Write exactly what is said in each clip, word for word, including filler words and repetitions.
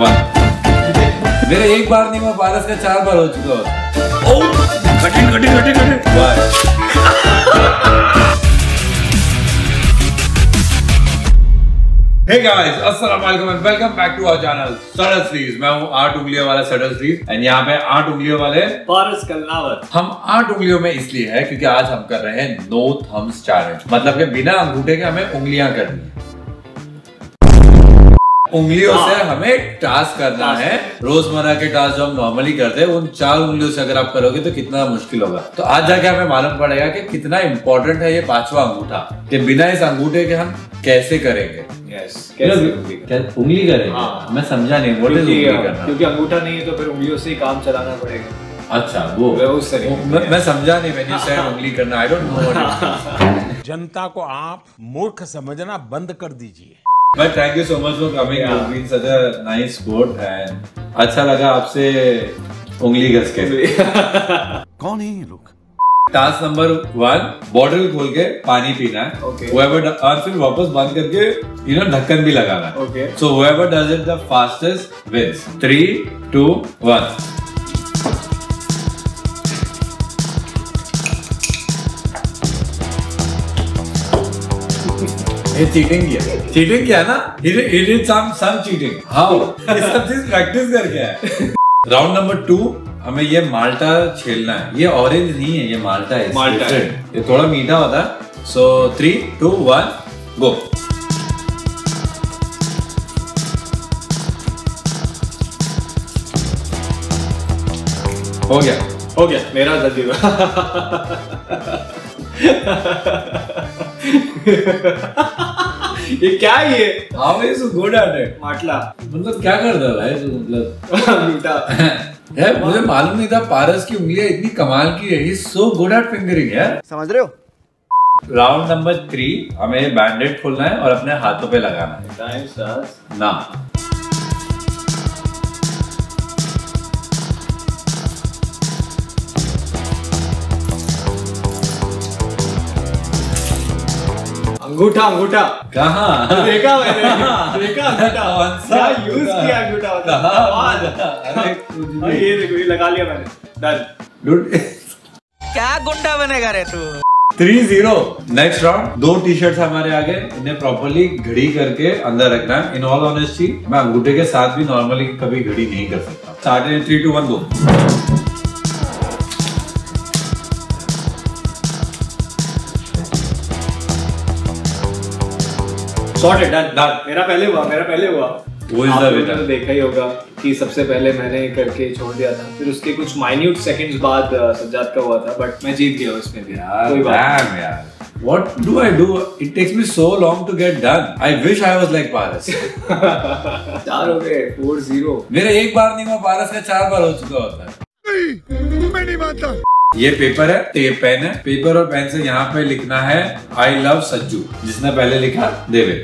वाह, मेरा एक बार नहीं हुआ, पारस का चार बार हो चुका है। ओह, कटिंग कटिंग कटिंग कटिंग। वाह। Hey guys, Assalamualaikum and welcome back to our channel सडल सीरीज। मैं हूँ आठ उंगलियों वाला सडल सीरीज एंड यहाँ पे आठ उंगलियों वाले पारस कलनावत। हम आठ उंगलियों में इसलिए है क्योंकि आज हम कर रहे हैं नो थम्स चैलेंज, मतलब कि बिना अंगूठे के हमें उंगलियां करनी है। उंगलियों से हमें टास्क करना है, रोजमर्रा के टास्क जो हम नॉर्मली करते हैं उन चार उंगलियों से अगर आप करोगे तो कितना मुश्किल होगा। तो आज जाके हमें मालूम पड़ेगा कि कितना इम्पोर्टेंट है ये पांचवा अंगूठा, कि बिना इस अंगूठे के हम कैसे करेंगे। Yes, उंगली करेंगे। हाँ। मैं समझा नहीं, वो उंगली करना क्योंकि अंगूठा नहीं है तो फिर उंगलियों से ही काम चलाना पड़ेगा। अच्छा, वो उस वो, मैं, मैं समझा नहीं, मैंने शायद उंगली करना आई डोंट नो। जनता को आप मूर्ख समझना बंद कर दीजिए। But thank you so much for coming, such a nice sport and अच्छा लगा आपसे उंगली घस के। कौन है ये लोग? टास्क नंबर वन, बॉटल खोल के पानी पीना है, okay. और फिर वापस बंद करके यू नो ढक्कन भी लगाना है। So whoever does it the fastest wins. Three two one. ये चीटिंग किया, चीटिंग किया ना, it is some some cheating. How? ये सब चीज प्रैक्टिस करके है। राउंड नंबर टू, हमें ये माल्टा छीलना है। ये ऑरेंज नहीं है, ये माल्टा है, माल्टा है। ये थोड़ा मीठा होता है। So three two one go. हो गया, हो गया मेरा जल्दी। ये क्या है? ये गुड एट इट। माटला मतलब क्या करता है भाई, मतलब मीठा है। मुझे मालूम नहीं था पारस की उंगलियां इतनी कमाल की है। सो गुड एट फिंगरिंग यार, समझ रहे हो। राउंड नंबर थ्री, हमें बैंडेड खोलना है और अपने हाथों पे लगाना है। ना अंगूठा, अंगूठा कहाँ देखा मैंने? देखा अंगूठा, क्या यूज किया अंगूठा, बता। ये देखो, ये लगा लिया मैंने। डन। क्या गुंडा बनेगा रे तू। Three zero. नेक्स्ट राउंड, दो टी शर्ट हमारे आगे, इन्हें प्रॉपर्ली घड़ी करके अंदर रखना है। इन ऑल ऑनेस्टी मैं अंगूठे के साथ भी नॉर्मली कभी घड़ी नहीं कर सकता। Start. Three two one go. Sorted, done, done. मेरा पहले हुआ, मेरा पहले हुआ। वो आपने तो देखा ही होगा कि सबसे पहले मैंने करके छोड़ दिया था, फिर उसके कुछ माइन्यूट सेकंड्स बाद सज्जाद का हुआ था, बट मैं जीत गया उसमें भी। कोई बात नहीं। What do I do? It takes me so long to get done. I wish I was like Paras. चार हो गए, फोर जीरो। मेरा एक बार नहीं हुआ, पारस का चार बार हो चुका होता है। मैं नहीं मानता। ये पेपर है, टेप पेन है, पेपर और पेन से यहाँ पे लिखना है आई लव सज्जू। जिसने पहले लिखा देवे,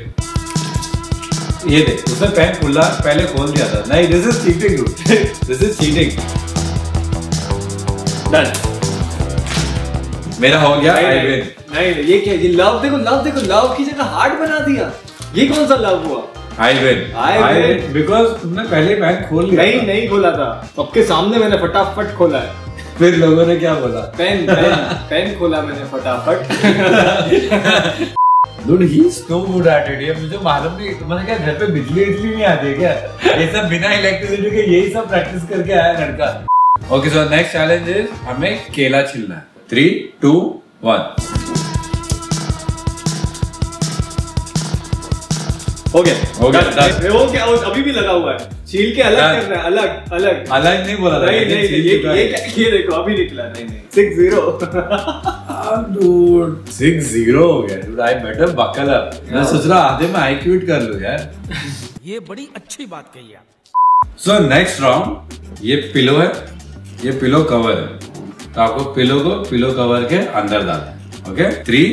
ये दे। उसने पेन खुला, पहले खोल दिया था। नहीं, this is cheating, this is cheating. Done. मेरा हो गया। I win. नहीं, ये क्या, ये लव देखो, लव देखो, लव की जगह हार्ट बना दिया। ये कौन सा लव हुआ? I win, I win, because तुमने पहले पेन खोल लिया। नहीं नहीं खोला था, सबके सामने मैंने फटाफट खोला है। फिर लोगों ने क्या बोला? पेन पेन पेन खोला मैंने फटाफट। Dude, he is so good at it. ये मुझे मालूम नहीं, तुम्हारे क्या घर पे बिजली इतनी नहीं आती है क्या? ये सब बिना इलेक्ट्रिसिटी के यही सब प्रैक्टिस करके आया लड़का। Okay, so next challenge is हमें केला छिलना है। Three two one. हो गया, हो गया, हो गया। अभी भी लगा हुआ है, छील के अलग करना है। अलग अलग अलग नहीं बोला था। नहीं नहीं, नहीं ये ये ये देखो अभी निकला। नहीं नहीं, six zero. Dude, six zero हो गया। Dude, I better buckle up. मैं सोच रहा आधे में आई क्विट कर लूं यार। ये बड़ी अच्छी बात कही आप। सो नेक्स्ट राउंड, ये पिलो है, ये पिलो कवर है, तो आपको पिलो को पिलो कवर के अंदर डालना है। Okay, three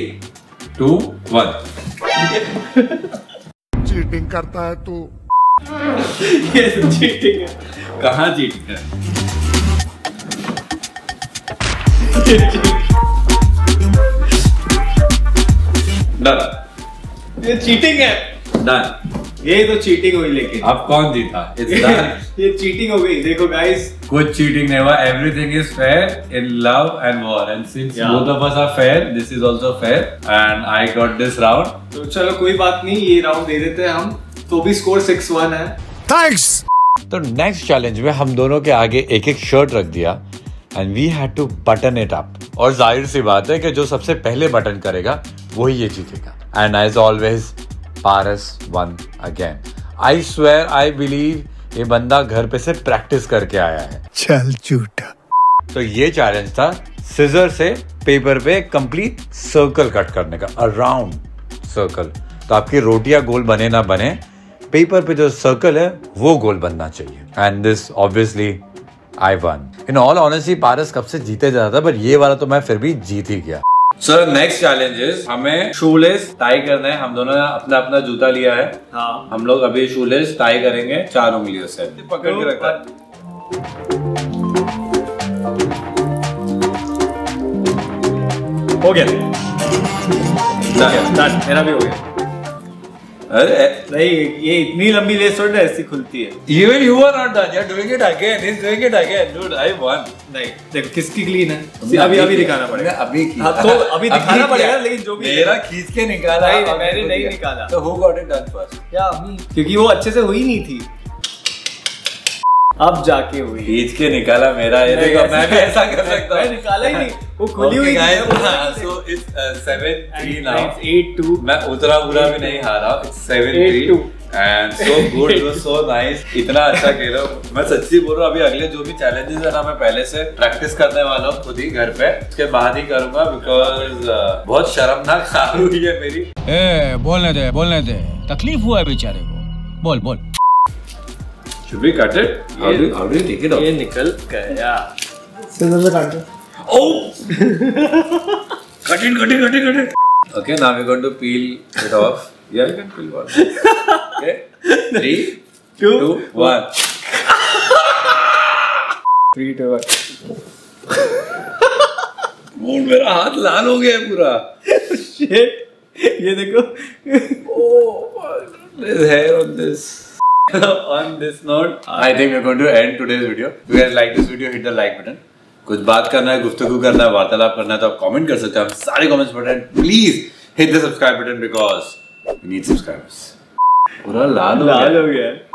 two one. Cheating करता है तू। ये चीटिंग है। कहाँ चीटिंग है? डन। ये चीटिंग है। डन। ये तो चीटिंग हुई, लेकिन अब कौन जीता? ये चीटिंग हो गई। देखो गाइस, कुछ चीटिंग नहीं हुआ, everything is fair in love and war, and since both of us are fair, this is also fair and I got this round. तो चलो कोई बात नहीं, ये राउंड दे देते हैं हम। तो भी स्कोर सिक्स वन है। थैंक्स। तो नेक्स्ट चैलेंज में हम दोनों के आगे एक एक शर्ट रख दिया and we had to button it up, और जाहिर सी बात है कि जो सबसे पहले बटन करेगा वही ये जीतेगा। And as always Paras won again. I swear, I believe ये बंदा घर पे से प्रैक्टिस करके आया है। चल झूठा। तो ये चैलेंज था सिजर से पेपर पे कंप्लीट सर्कल कट करने का, अराउंड सर्कल। तो आपकी रोटियां गोल बने ना बने, पेपर पे जो सर्कल है वो गोल बनना चाहिए। And this obviously I won. In all honesty Paras कब से जीते जाता था, बट ये वाला तो मैं फिर भी जीत ही गया। सर नेक्स्ट चैलेंजेस, हमें शूलेस टाई करना है। हम दोनों ने अपना अपना जूता लिया है। हाँ। हम लोग अभी शूलेस टाई करेंगे चारों उंगलियों से, पकड़ के रखा। हो गया, मेरा भी हो गया। अरे नहीं, ये इतनी लंबी लेस थोड़ी ना ऐसी खुलती है। Even you are not done, you are doing it again, he's doing it again, dude, I won. नहीं, देखो किसकी क्लीन है, अभी अभी, अभी दिखाना पड़ेगा। अभी हाँ, तो अभी दिखाना पड़ेगा, लेकिन जो भी मेरा खींच के निकाला है, मैंने नहीं निकाला। तो who got it done first? या अम्मी, क्योंकि वो अच्छे से हुई नहीं थी, अब जाके हुई। खींच के निकाला मेरा, ये देखो मैं भी ऐसा कर सकता हूँ। निकाला ही नहीं, वो खुली हुई थी। So it's seven three now, eight two. मैं उतरा बुरा भी नहीं हारा, it's seven three and so good, you so nice. इतना अच्छा खेलो, मैं सच्ची बोल रहा हूँ। अभी अगले जो भी चैलेंजेस है ना, मैं पहले से प्रैक्टिस करने वाला हूँ खुद ही घर पे, उसके बाद ही करूंगा, बिकॉज बहुत शर्मनाक हार हुई है मेरी। ए, बोलने दे बोलने दे, तकलीफ हुआ है बेचारे को, बोल बोल। Should we cut it? How do you, how do you take it off? ये निकल गया। सिंदर से काट दो। Oh! Cut it, cut it, cut it, cut it. Okay, now we're going to peel it off. Yeah, you can peel one. Okay, three, two, two, one. Three, two, one. मूड मेरा हाथ लाल हो गया है पूरा। Shit! ये देखो। Oh my God! There's hair on this. On this note, I think we're going to end today's video. If you guys like this video, hit the like button. कुछ बात करना है, गुफ्तगू करना है, वार्तालाप करना है, तो आप कमेंट कर सकते हैं। हम सारे कमेंट्स पढ़ रहे हैं। Please hit the subscribe button because we need subscribers. पूरा लाल हो गया।